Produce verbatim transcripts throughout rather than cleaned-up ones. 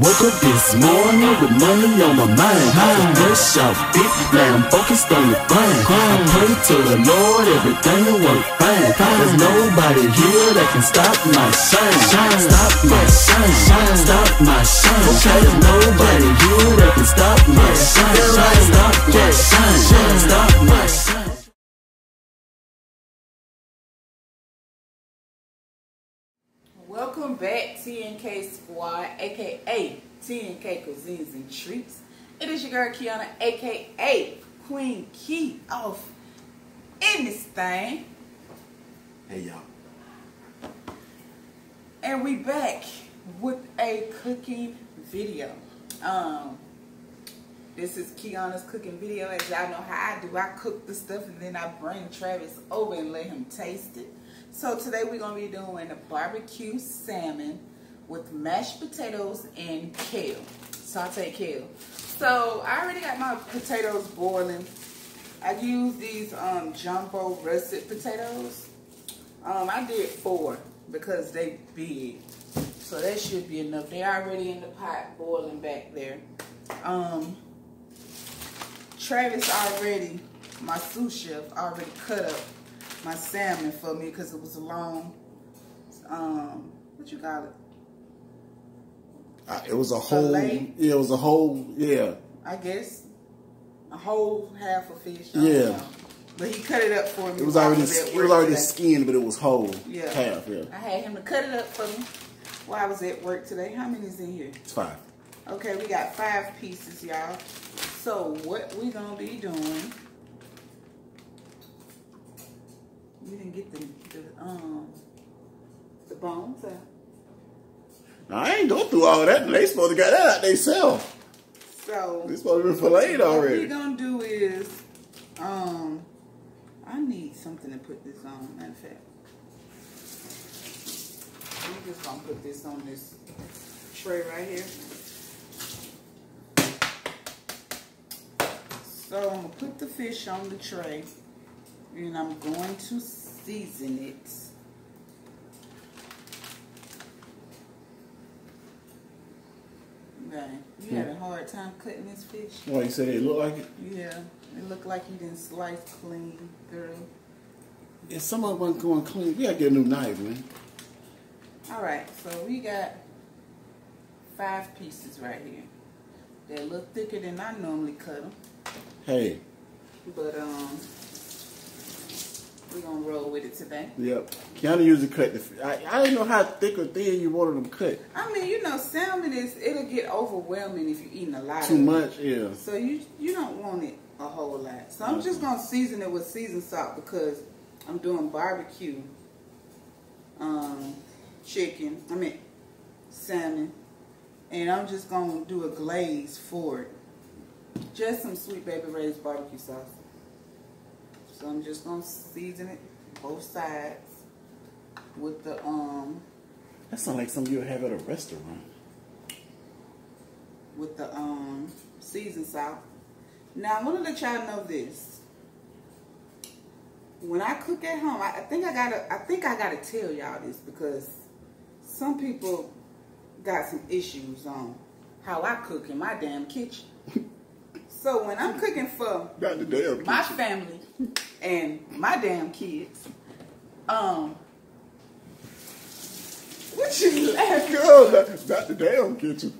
woke up this morning with money on my mind. I rush out big, now I'm focused on the grind. I pray to the Lord, everything will work fine. There's nobody here that can stop my shine. Stop my shine, stop my shine. There's nobody here that can stop my shine. Stop my shine, stop my shine. Welcome back, T N K Squad, aka T N K Cuisines and Treats. It is your girl Kiana, aka Queen Key, off in this thing. Hey y'all. And we back with a cooking video. Um, this is Kiana's cooking video. As y'all know how I do, I cook the stuff and then I bring Travis over and let him taste it. So today we're going to be doing a barbecue salmon with mashed potatoes and kale, sauteed kale. So I already got my potatoes boiling. I used these um, jumbo russet potatoes. Um, I did four because they big, so that should be enough. They're already in the pot boiling back there. Um, Travis already, my sous chef, already cut up my salmon for me because it was a long, um, what you call it? Uh, it was a whole, yeah, it was a whole, yeah. I guess a whole half a fish. I yeah, know. But he cut it up for me. It was already, it was already skinned, but it was whole. Yeah, half. Yeah. I had him to cut it up for me while I was at work today. How many is in here? It's five. Okay, we got five pieces, y'all. So what we gonna be doing? You didn't get the, the um the bones out. Now, I ain't go through all that. They supposed to got that out themselves. So they supposed to be filleted already. What we gonna do is, um, I need something to put this on. Matter of fact, we're just gonna put this on this tray right here. So I'm gonna put the fish on the tray. And I'm going to season it. Okay. You hmm. had a hard time cutting this fish? Well, you said it looked like it? Yeah. It looked like you didn't slice clean, girl. Yeah, some of them wasn't going clean. We got to get a new knife, man. All right. So, we got five pieces right here. They're a little thicker than I normally cut them. Hey. But, um... we're going to roll with it today. Yep. Kiana usually cut the... I, I didn't know how thick or thin you wanted them cut. I mean, you know, salmon is... it'll get overwhelming if you're eating a lot Too of it. Too much, yeah. So you you don't want it a whole lot. So I'm mm-hmm. just going to season it with seasoned salt because I'm doing barbecue um, chicken. I mean, salmon. And I'm just going to do a glaze for it. Just some Sweet Baby Ray's barbecue sauce. So I'm just gonna season it both sides with the um. That sounds like something you'll have at a restaurant. With the um seasoned salt. Now I want to let y'all know this. When I cook at home, I, I think I gotta. I think I gotta tell y'all this because some people got some issues on how I cook in my damn kitchen. So when I'm cooking for Not the damn my kitchen. family. And my damn kids. Um, what you laughing at? Girl, not, not the damn kitchen.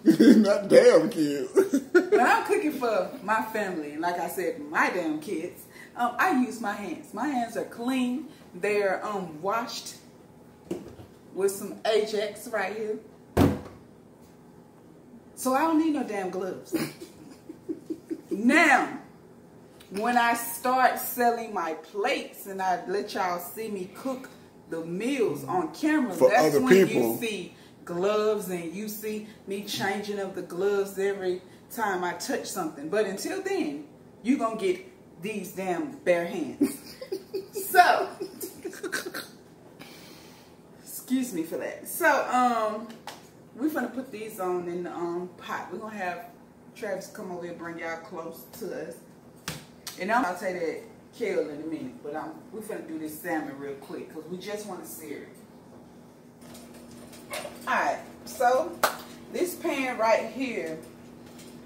Not the damn kids. But I'm cooking for my family. And like I said, my damn kids. Um, I use my hands. My hands are clean. They're um, washed with some Ajax right here. So I don't need no damn gloves. Now... when I start selling my plates and I let y'all see me cook the meals on camera, For that's other when people. you see gloves and you see me changing up the gloves every time I touch something. But until then, you're going to get these damn bare hands. So, excuse me for that. So, um, we're going to put these on in the um, pot. We're going to have Travis come over and bring y'all close to us. And I'm going to say that kale in a minute, but I'm, we're going to do this salmon real quick because we just want to sear it. Alright, so this pan pan right here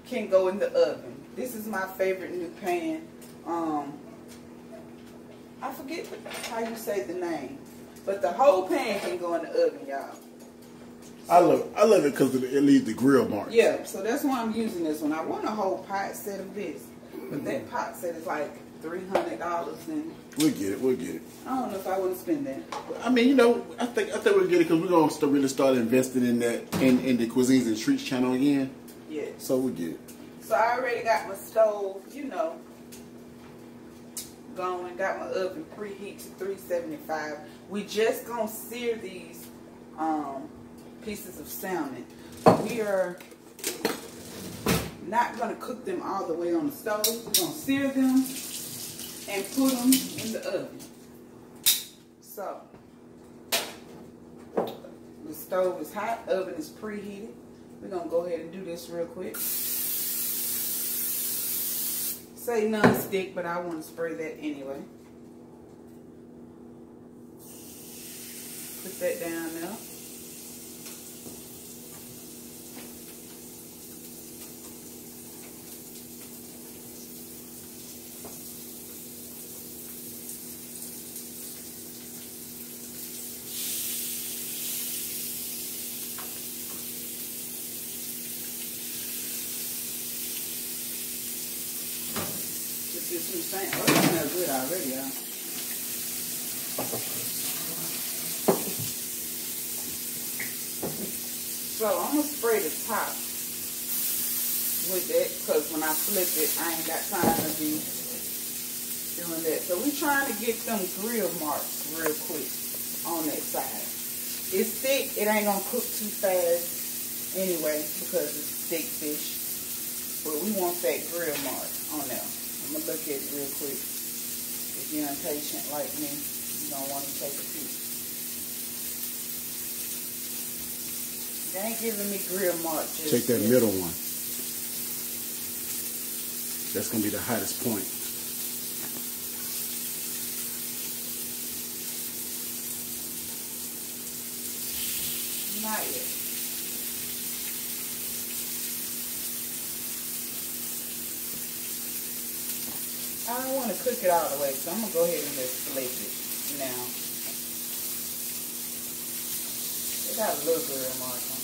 can go in the oven. This is my favorite new pan. Um, I forget how you say the name, but the whole pan can go in the oven, y'all. So, I love it. I love it because it leaves the grill marks. Yeah, so that's why I'm using this one. I want a whole pot set of this, but that pot set is like three hundred dollars, and we'll get it. We'll get it. I don't know if I want to spend that. I mean, you know, I think I think we'll get it because we're gonna start, really start investing in that in, in the Cuisines and Treats channel again. Yeah. So we'll get it. So I already got my stove, you know, going. Got my oven preheat to three seventy-five. We just gonna sear these um, pieces of salmon. We are not gonna cook them all the way on the stove. We're gonna sear them and put them in the oven. So, the stove is hot, oven is preheated. We're gonna go ahead and do this real quick. Say non-stick, but I wanna spray that anyway. Put that down now. Oh, it smells good already, y'all. So I'm gonna spray the top with it because when I flip it, I ain't got time to be doing that. So we're trying to get them grill marks real quick on that side. It's thick, it ain't gonna cook too fast anyway because it's thick fish. But we want that grill mark on there. I'm going to look at it real quick. If you're impatient like me, you don't want to take a piece. They ain't giving me grill mark just yet. Take that middle one. That's going to be the hottest point. Not yet. I don't want to cook it all the way, so I'm going to go ahead and just flake it now. It got a little grill mark on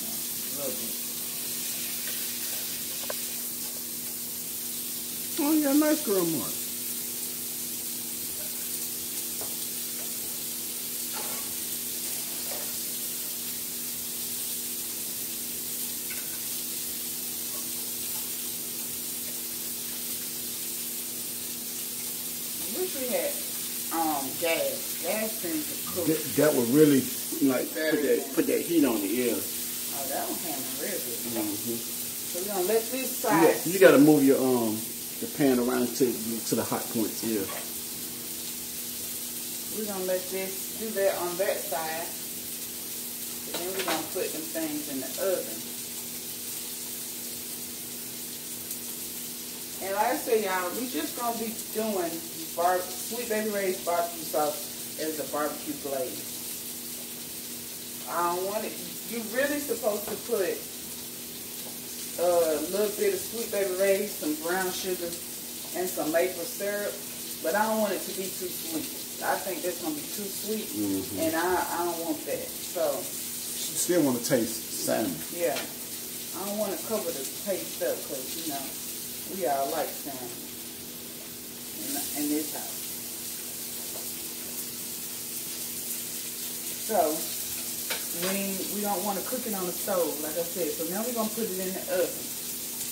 that, a little bit. Oh, you got a nice grill mark. That would really like put that, put that heat on the air. Oh, that one came in real good. Mm-hmm. So we're gonna let this side. Yeah, you gotta move your um the pan around to to the hot points. Yeah. We're gonna let this do that on that side, and then we're gonna put them things in the oven. And like I said, y'all, we just gonna be doing bar Sweet Baby Ray's barbecue sauce as a barbecue glaze. I don't want it. You're really supposed to put a little bit of Sweet Baby Ray's, some brown sugar, and some maple syrup, but I don't want it to be too sweet. I think that's going to be too sweet, mm-hmm. and I, I don't want that. So, you still want to taste salmon. Yeah. I don't want to cover the taste up because, you know, we all like salmon in, in this house. So, we, we don't want to cook it on the stove, like I said. So now we're going to put it in the oven.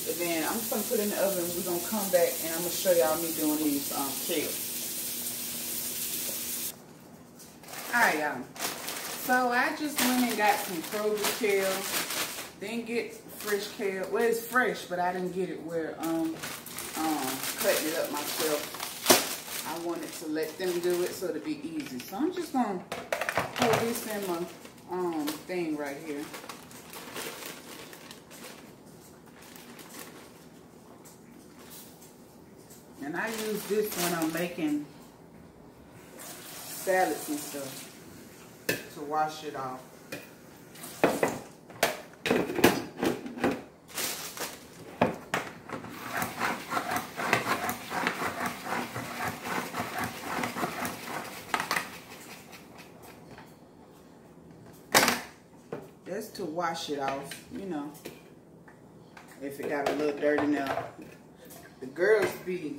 And then I'm just going to put it in the oven. We're going to come back and I'm going to show y'all me doing these um, kale. Alright, y'all. So I just went and got some frozen kale. Didn't get fresh kale. Well, it's fresh, but I didn't get it where um, um cutting it up myself. I wanted to let them do it so it'd be easy. So I'm just going to put this in my um, thing right here. And I use this when I'm making salads and stuff to wash it off. to wash it off, you know, if it got a little dirty now. The girls be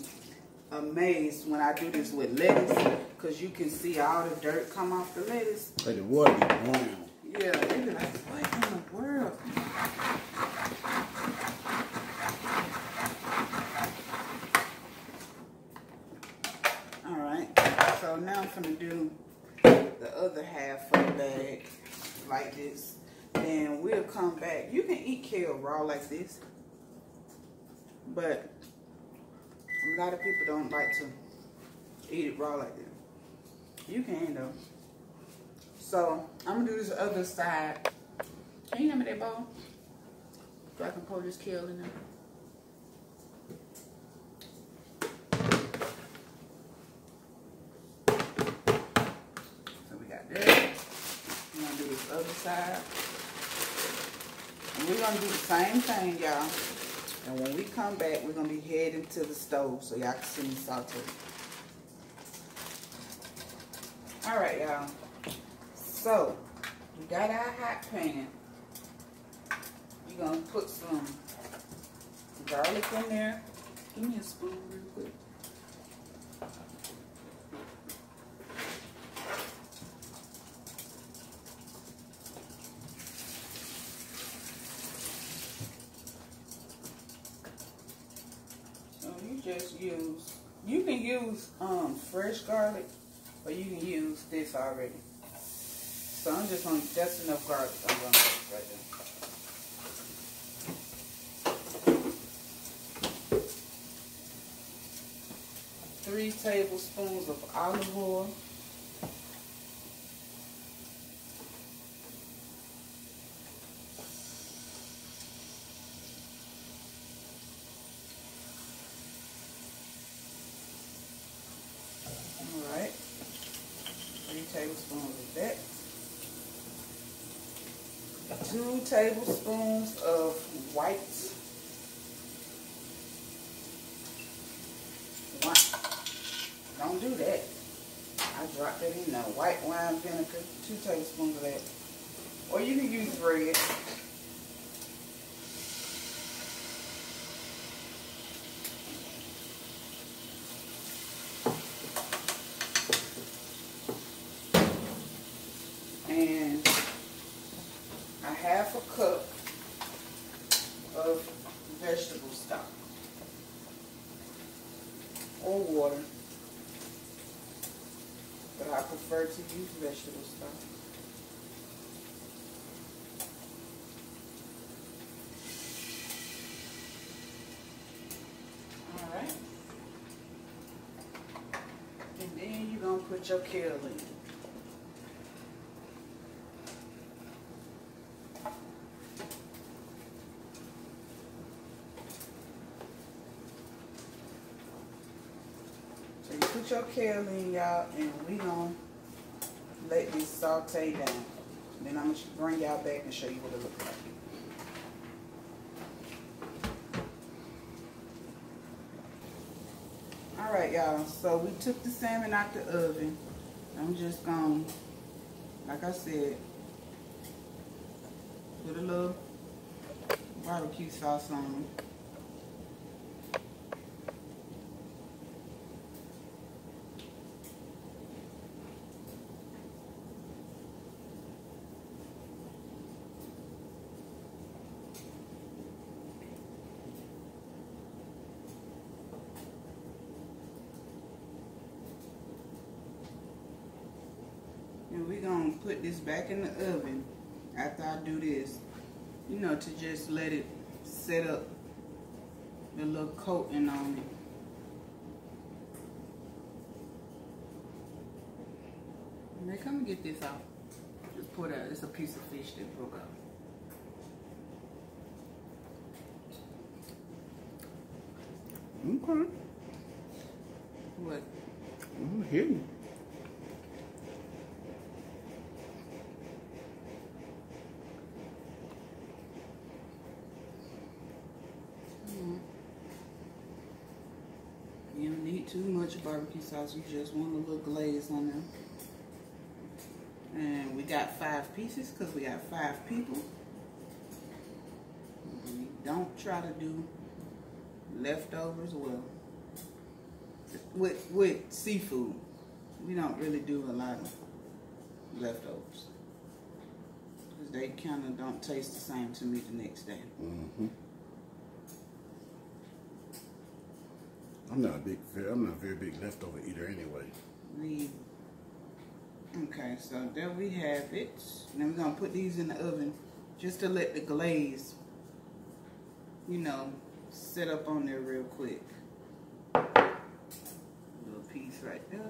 amazed when I do this with lettuce, because you can see all the dirt come off the lettuce. But the water be brown. Yeah, they be like, what in the world? Alright, so now I'm going to do the other half of the bag like this. Then we'll come back. You can eat kale raw like this, but a lot of people don't like to eat it raw like that. You can though. So I'm gonna do this other side. Can you hand me that bowl so I can pour this kale in there? So we got that. I'm gonna do this other side. And we're gonna do the same thing, y'all. And when we come back, we're going to be heading to the stove so y'all can see me saute. All right, y'all. So, we got our hot pan. We're going to put some garlic in there. Give me a spoon real quick. Just use, you can use um, fresh garlic, or you can use this already. So I'm just going to, that's enough garlic I'm going to use right there. Three tablespoons of olive oil. Tablespoons of that. Two tablespoons of white wine. Don't do that. I dropped that in there. White wine vinegar. Two tablespoons of that. Or you can use red. And a half a cup of vegetable stock or water, but I prefer to use vegetable stock. All right, and then you're gonna put your kale in. Put your kale in, y'all, and we gonna let this saute down. Then I'm gonna bring y'all back and show you what it looks like. All right, y'all. So we took the salmon out the oven. I'm just gonna, like I said, put a little barbecue sauce on it. And we're going to put this back in the oven after I do this, you know, to just let it set up the little coating on it. And they come and get this off. Just put out, it's a piece of fish that broke out. Okay. What? I'm hearing. You don't need too much barbecue sauce. You just want a little glaze on them. And we got five pieces because we got five people. don't try to do leftovers well with with seafood. We don't really do a lot of leftovers because they kind of don't taste the same to me the next day. Mm-hmm. I'm not a big I'm not a very big leftover eater anyway. We, okay, so there we have it. Now we're gonna put these in the oven just to let the glaze, you know, set up on there real quick. Little piece right there.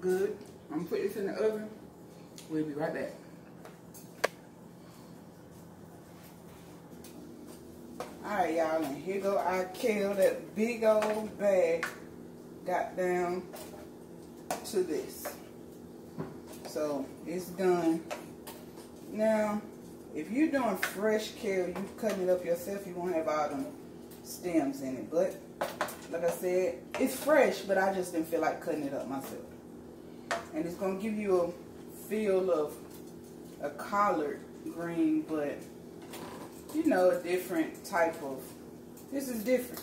Good. I'm gonna put this in the oven. We'll be right back. Alright, y'all, and here go our kale. That big old bag got down to this. So it's done. Now, if you're doing fresh kale, you cutting it up yourself, you won't have all them stems in it. But like I said, it's fresh, but I just didn't feel like cutting it up myself. And it's gonna give you a feel of a collard green, but you know, a different type of, this is different.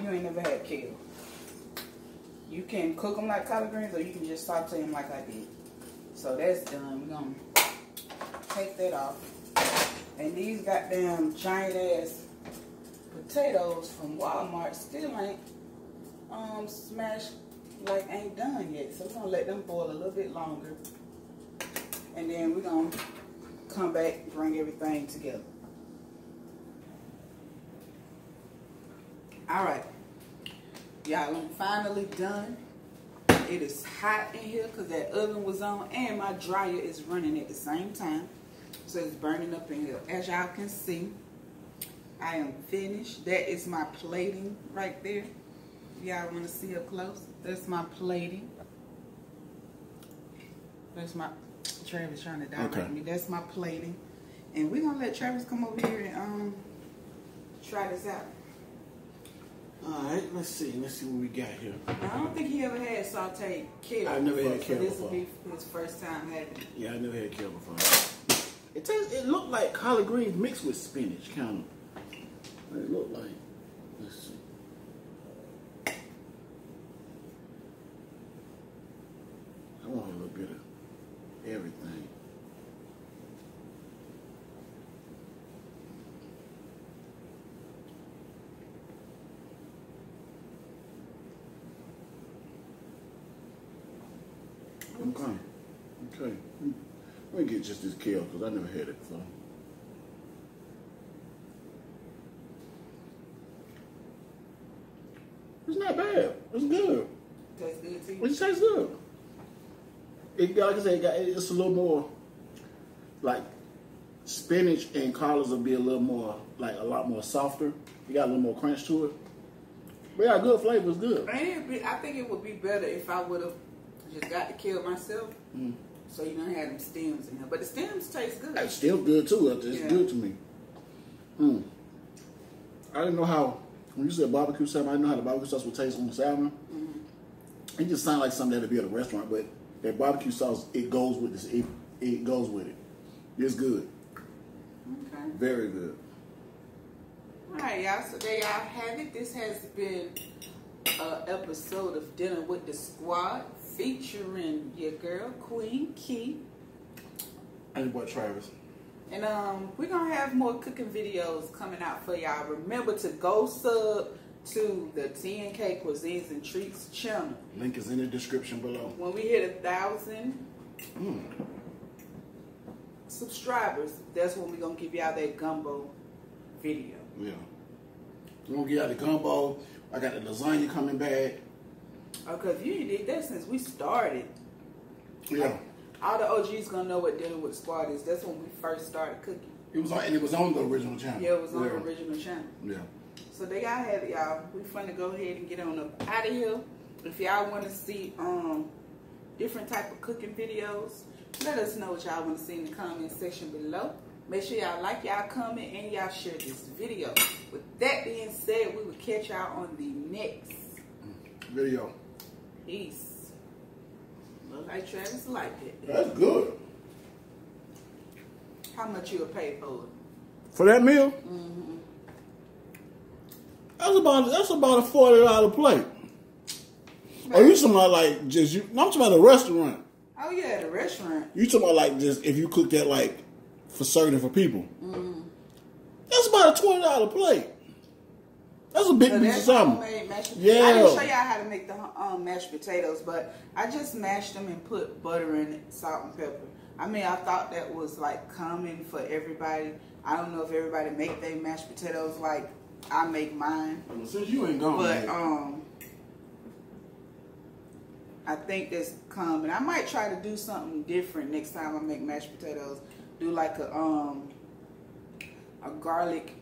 You ain't never had kale. You can cook them like collard greens, or you can just saute them like I did. So that's done. We're gonna take that off. And these goddamn giant ass potatoes from Walmart still ain't um smashed, like ain't done yet. So we're gonna let them boil a little bit longer. And then we're gonna come back and bring everything together. Alright, y'all, I'm finally done. It is hot in here because that oven was on and my dryer is running at the same time. So it's burning up in here. As y'all can see, I am finished. That is my plating right there. Y'all want to see up close? That's my plating. That's my, Travis trying to direct okay. me. That's my plating. And we're going to let Travis come over here and um try this out. Alright, let's see. Let's see what we got here. Now, I don't think he ever had sauteed kale. I've never before, had kale so before. This will be his first time having it. Yeah, I never had kale before. It tastes, it looked like collard greens mixed with spinach, kind of. It looked like. Let's see. I want a little bit of everything. Okay. Okay. Let me get just this kale because I never had it before. It's not bad. It's good. It tastes good to you? It tastes good. It, like I said, it got, it's a little more like spinach and collards will be a little more, like a lot more softer. You got a little more crunch to it. But yeah, good flavor is good. And it'd be, I think it would be better if I would have just got the kale myself. Mm. So you don't have them stems in there. But the stems taste good. It's still good too. It's yeah. good to me. Mm. I didn't know how, when you said barbecue salmon, I didn't know how the barbecue sauce would taste on the salmon. Mm-hmm. It just sounds like something that would be at a restaurant, but that barbecue sauce, it goes with this. It, it goes with it. It's good. Okay. Very good. All right, y'all. So there y'all have it. This has been an episode of Dinner with the Squad featuring your girl Queen Key and your boy Travis. And um, we're gonna have more cooking videos coming out for y'all. Remember to go sub to the T N K Cuisines and Treats channel. Link is in the description below. When we hit a thousand mm. subscribers, that's when we're going to give y'all that gumbo video. Yeah. We're going to give y'all the gumbo. I got the lasagna coming back. Oh, because you did that since we started. Yeah. Like, all the O Gs going to know what Dinner with Squad is. That's when we first started cooking. It was on, and it was on the original channel. Yeah, it was on yeah. the original channel. Yeah. So there y'all have it, y'all. We're fun to go ahead and get on up out of here. If y'all want to see um different type of cooking videos, let us know what y'all want to see in the comment section below. Make sure y'all like, y'all comment, and y'all share this video. With that being said, we will catch y'all on the next video. Peace. Love. Look like Travis liked it. That's good. How much you would pay for it? For that meal? Mm-hmm. That's about that's about a forty dollar plate. Right. Or you talking about like just you? No, I'm talking about a restaurant. Oh yeah, the restaurant. You talking about like just if you cook that like for certain for people? Mm-hmm. That's about a twenty dollar plate. That's a big so piece of something. Yeah. I didn't show y'all how to make the um, mashed potatoes, but I just mashed them and put butter in it, salt and pepper. I mean, I thought that was like common for everybody. I don't know if everybody make their mashed potatoes like I make mine. Well, since you ain't gone, but um, I think that's common. I might try to do something different next time I make mashed potatoes. Do like a um a garlic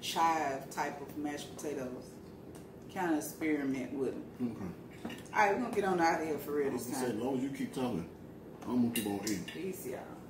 chive type of mashed potatoes. Kind of experiment with them. Okay. All right, we're gonna get on out of here for real this time. As long as you keep talking, I'm gonna keep on eating. Peace, y'all.